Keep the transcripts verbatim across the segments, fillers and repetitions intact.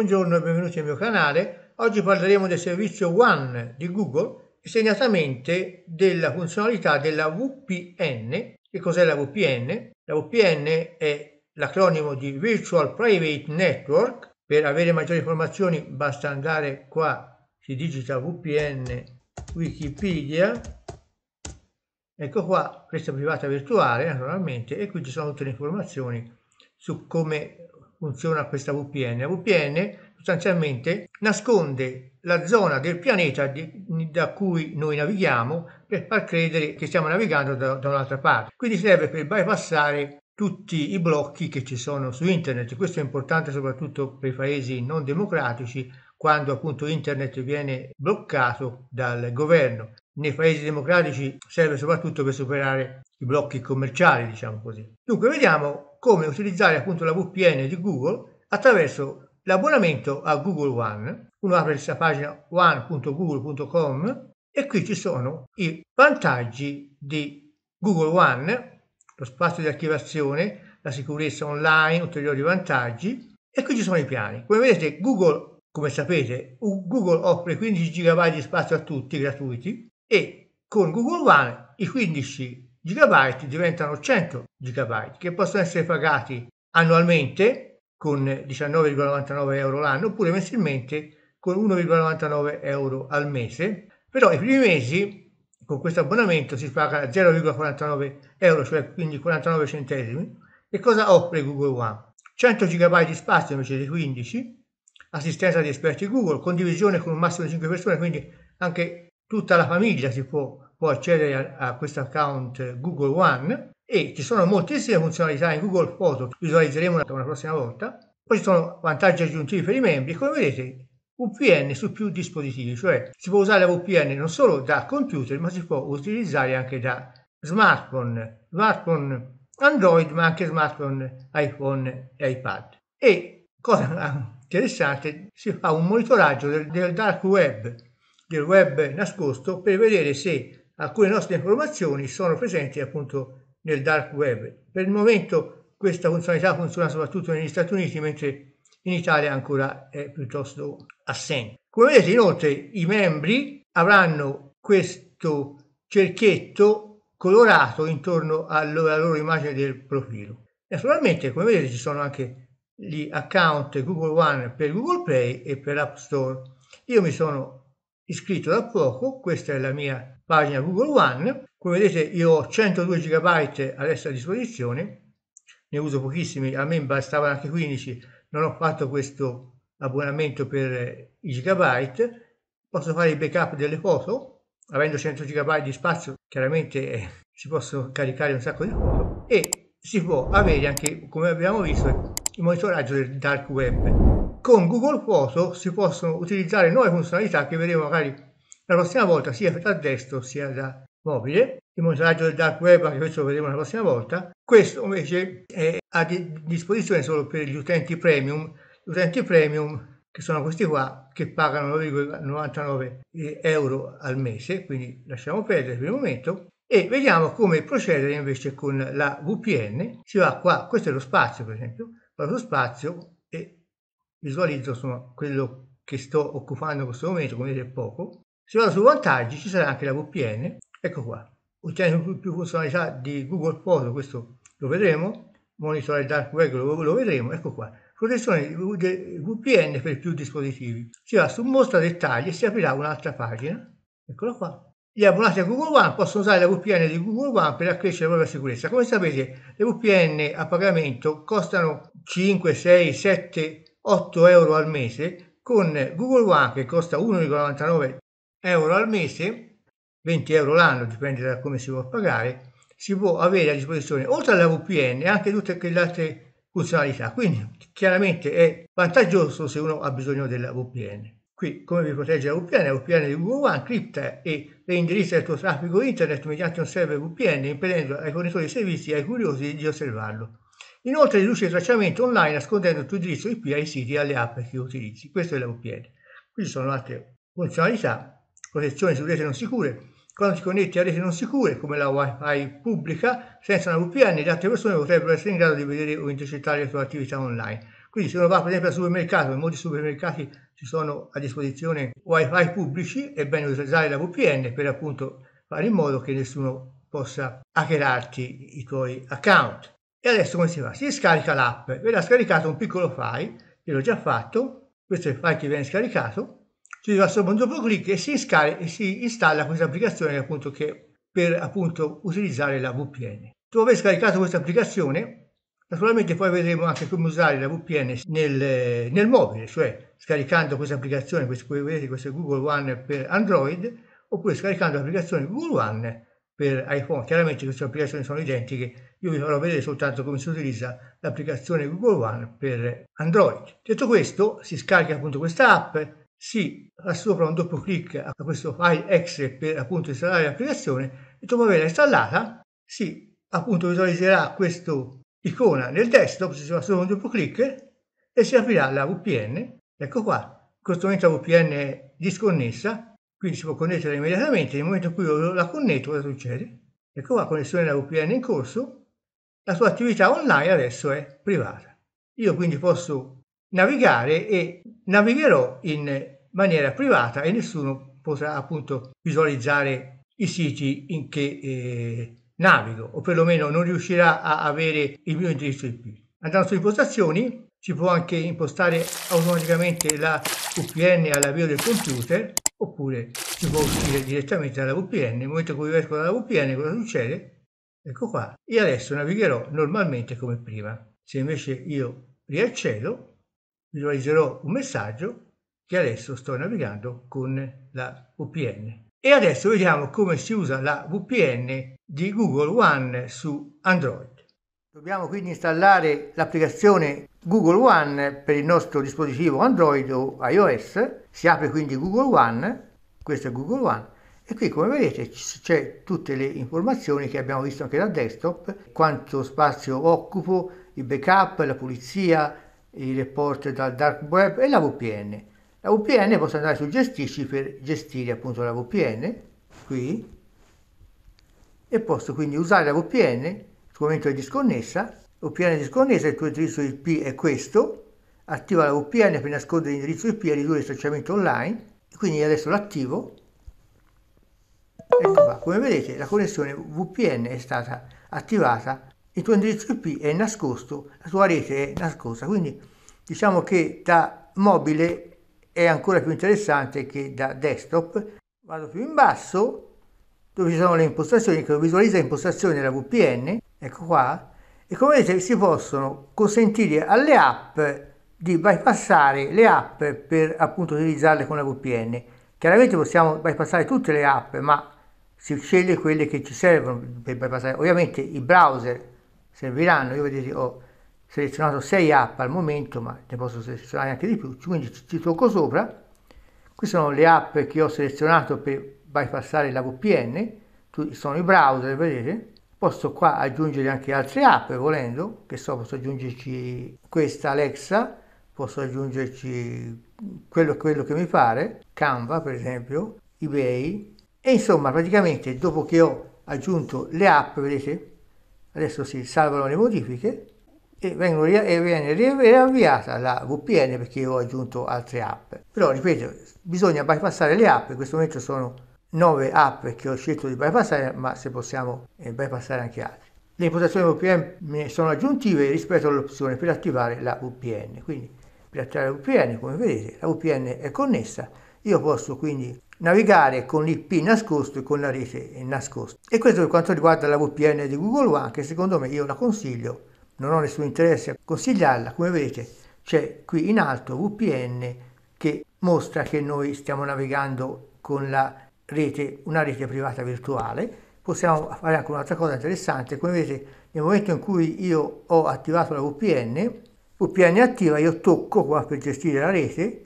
Buongiorno e benvenuti al mio canale. Oggi parleremo del servizio WAN di Google e segnatamente della funzionalità della V P N. Che cos'è la V P N? La V P N è l'acronimo di Virtual Private Network. Per avere maggiori informazioni basta andare qua, si digita V P N Wikipedia. Ecco qua, questa è privata virtuale naturalmente, e qui ci sono tutte le informazioni su come funziona questa V P N. La V P N sostanzialmente nasconde la zona del pianeta di, da cui noi navighiamo per far credere che stiamo navigando da, da un'altra parte. Quindi serve per bypassare tutti i blocchi che ci sono su internet. Questo è importante soprattutto per i paesi non democratici, quando appunto internet viene bloccato dal governo. Nei paesi democratici serve soprattutto per superare i blocchi commerciali, diciamo così. Dunque vediamo come utilizzare appunto la V P N di Google attraverso l'abbonamento a Google One. Uno apre questa pagina one punto google punto com e qui ci sono i vantaggi di Google One, lo spazio di archiviazione, la sicurezza online, ulteriori vantaggi, e qui ci sono i piani. Come vedete Google, come sapete, Google offre quindici giga di spazio a tutti, gratuiti, e con Google One i quindici giga diventano cento giga che possono essere pagati annualmente con diciannove virgola novantanove euro l'anno oppure mensilmente con uno virgola novantanove euro al mese. Però i primi mesi con questo abbonamento si paga zero virgola quarantanove euro, cioè quindi quarantanove centesimi. E cosa offre Google One? cento giga di spazio invece di quindici, assistenza di esperti Google, condivisione con un massimo di cinque persone, quindi anche tutta la famiglia si può può accedere a, a questo account Google One, e ci sono moltissime funzionalità in Google Photo, visualizzeremo una, una prossima volta. Poi ci sono vantaggi aggiuntivi per i membri, come vedete V P N su più dispositivi, cioè si può usare la V P N non solo da computer ma si può utilizzare anche da smartphone, smartphone Android ma anche smartphone iPhone e iPad. E cosa interessante, si fa un monitoraggio del, del dark web, del web nascosto, per vedere se alcune nostre informazioni sono presenti appunto nel dark web. Per il momento questa funzionalità funziona soprattutto negli Stati Uniti, mentre in Italia ancora è piuttosto assente. Come vedete inoltre i membri avranno questo cerchietto colorato intorno alla loro immagine del profilo. Naturalmente come vedete ci sono anche gli account Google One per Google Play e per App Store. Io mi sono iscritto da poco, questa è la mia pagina Google One, come vedete io ho centodue giga adesso a disposizione, ne uso pochissimi, a me bastavano anche quindici, non ho fatto questo abbonamento per i gigabyte. Posso fare il backup delle foto, avendo cento giga di spazio chiaramente eh, si possono caricare un sacco di foto, e si può avere anche, come abbiamo visto, il monitoraggio del dark web. Con Google Photo si possono utilizzare nuove funzionalità che vedremo magari la prossima volta, sia da destro sia da mobile. Il monitoraggio del dark web, anche questo lo vedremo la prossima volta. Questo invece è a di disposizione solo per gli utenti premium, gli utenti premium che sono questi qua, che pagano novantanove euro al mese, quindi lasciamo perdere per il momento. E vediamo come procedere invece con la V P N. Si va qua, questo è lo spazio per esempio, vado su spazio e visualizzo insomma quello che sto occupando in questo momento, come vedete poco. Se vado su vantaggi ci sarà anche la V P N, ecco qua, ottiene più, più funzionalità di Google Photo, questo lo vedremo, monitor il dark web lo, lo vedremo, ecco qua, protezione V P N per più dispositivi. Si va su mostra dettagli e si aprirà un'altra pagina, eccola qua. Gli abbonati a Google One possono usare la V P N di Google One per accrescere la propria sicurezza. Come sapete le V P N a pagamento costano cinque, sei, sette, otto euro al mese, con Google One che costa uno virgola novantanove euro al mese, venti euro l'anno, dipende da come si può pagare. Si può avere a disposizione oltre alla V P N anche tutte le altre funzionalità, quindi chiaramente è vantaggioso se uno ha bisogno della V P N. Qui come vi protegge la V P N? La V P N di Google One cripta e reindirizza il tuo traffico internet mediante un server V P N, impedendo ai fornitori di servizi e ai curiosi di osservarlo. Inoltre riduce il tracciamento online nascondendo il tuo indirizzo I P ai siti e alle app che utilizzi. Questa è la V P N. Qui ci sono altre funzionalità. Protezione su reti non sicure. Quando ti connetti a reti non sicure, come la Wi-Fi pubblica, senza una V P N le altre persone potrebbero essere in grado di vedere o intercettare le tue attività online. Quindi se uno va per esempio al supermercato, in molti supermercati ci sono a disposizione wifi pubblici, è bene usare la V P N per appunto fare in modo che nessuno possa hackerarti i tuoi account. E adesso come si fa? Si scarica l'app, verrà scaricato un piccolo file, io l'ho già fatto, questo è il file che viene scaricato, ci va sopra un doppio clic e si, e si installa questa applicazione appunto che per appunto utilizzare la V P N. Dopo aver scaricato questa applicazione, naturalmente poi vedremo anche come usare la V P N nel, nel mobile, cioè scaricando questa applicazione, questo, come vedete questo è Google One per Android, oppure scaricando l'applicazione Google One per iPhone. Chiaramente queste applicazioni sono identiche, io vi farò vedere soltanto come si utilizza l'applicazione Google One per Android. Detto questo, si scarica appunto questa app, si fa sopra un doppio clic a questo file exe per appunto installare l'applicazione e dopo averla installata si appunto visualizzerà questo icona nel desktop, si fa solo un doppio clic e si aprirà la V P N. Ecco qua, in questo momento la V P N è disconnessa, quindi si può connettere immediatamente. Nel momento in cui io la connetto, cosa succede? Ecco qua, connessione alla V P N in corso, la sua attività online adesso è privata. Io quindi posso navigare e navigherò in maniera privata e nessuno potrà appunto visualizzare i siti in che eh, navigo, o perlomeno non riuscirà a avere il mio indirizzo I P. Andando su impostazioni, si può anche impostare automaticamente la V P N all'avvio del computer, oppure si può uscire direttamente dalla V P N. Nel momento in cui esco dalla V P N, cosa succede? Ecco qua, io adesso navigherò normalmente come prima. Se invece io riaccedo, visualizzerò un messaggio che adesso sto navigando con la V P N. E adesso vediamo come si usa la V P N di Google One su Android. Dobbiamo quindi installare l'applicazione Google One per il nostro dispositivo Android o iOS. Si apre quindi Google One, questo è Google One, e qui come vedete c'è tutte le informazioni che abbiamo visto anche dal desktop, quanto spazio occupo, il backup, la pulizia, i report dal dark web e la V P N. La V P N posso andare su gestisci per gestire appunto la V P N qui, e posso quindi usare la V P N, in questo momento è disconnessa, V P N disconnessa, il tuo indirizzo I P è questo, attiva la V P N per nascondere l'indirizzo I P e ridurre il tracciamento online, quindi adesso l'attivo, ecco qua, come vedete la connessione V P N è stata attivata, il tuo indirizzo I P è nascosto, la tua rete è nascosta, quindi diciamo che da mobile è ancora più interessante che da desktop. Vado più in basso dove ci sono le impostazioni, che visualizza impostazioni della V P N, ecco qua, e come vedete si possono consentire alle app di bypassare le app per appunto utilizzarle con la V P N. Chiaramente possiamo bypassare tutte le app, ma si sceglie quelle che ci servono per bypassare. Ovviamente i browser serviranno, io vedete ho selezionato sei app al momento, ma ne posso selezionare anche di più, quindi ci tocco sopra. Qui sono le app che ho selezionato per bypassare la V P N, sono i browser, vedete. Posso qua aggiungere anche altre app volendo, che so, posso aggiungerci questa Alexa, posso aggiungerci quello, quello che mi pare, Canva per esempio, eBay, e insomma praticamente dopo che ho aggiunto le app, vedete, adesso si salvano le modifiche, e viene riavviata la V P N perché ho aggiunto altre app. Però ripeto, bisogna bypassare le app, in questo momento sono nove app che ho scelto di bypassare, ma se possiamo eh, bypassare anche altre. Le impostazioni V P N sono aggiuntive rispetto all'opzione per attivare la V P N, quindi per attivare la V P N, come vedete la V P N è connessa, io posso quindi navigare con l'I P nascosto e con la rete nascosta. E questo per quanto riguarda la V P N di Google One, che secondo me io la consiglio. Non ho nessun interesse a consigliarla, come vedete c'è qui in alto V P N che mostra che noi stiamo navigando con la rete, una rete privata virtuale. Possiamo fare anche un'altra cosa interessante, come vedete nel momento in cui io ho attivato la V P N, V P N attiva, io tocco qua per gestire la rete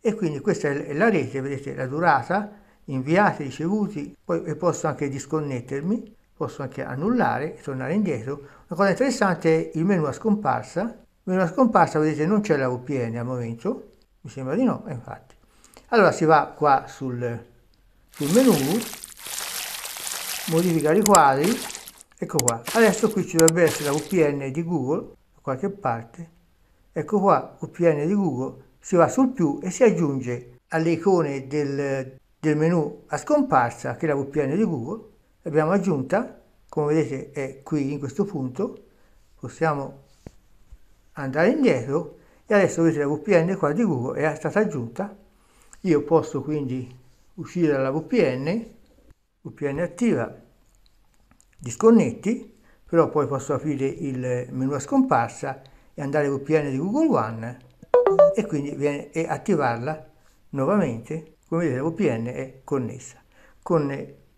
e quindi questa è la rete, vedete la durata, inviati, ricevuti, poi e posso anche disconnettermi. Posso anche annullare e tornare indietro. Una cosa interessante è il menu a scomparsa. Il menu a scomparsa, vedete, non c'è la V P N al momento. Mi sembra di no, infatti. Allora si va qua sul, sul menu, modifica i quadri, ecco qua. Adesso qui ci dovrebbe essere la V P N di Google, da qualche parte. Ecco qua, U P N di Google, si va sul più e si aggiunge alle icone del, del menu a scomparsa, che è la V P N di Google, l'abbiamo aggiunta, come vedete è qui in questo punto, possiamo andare indietro e adesso vedete la V P N qua di Google è stata aggiunta. Io posso quindi uscire dalla V P N, V P N attiva, disconnetti, però poi posso aprire il menu a scomparsa e andare a V P N di Google One e quindi viene, e attivarla nuovamente. Come vedete la V P N è connessa con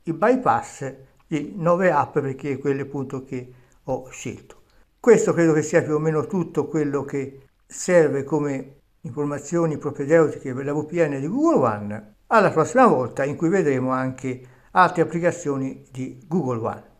i bypass di nove app, perché è quelle appunto che ho scelto. Questo credo che sia più o meno tutto quello che serve come informazioni propedeutiche per la V P N di Google One. Alla prossima volta in cui vedremo anche altre applicazioni di Google One.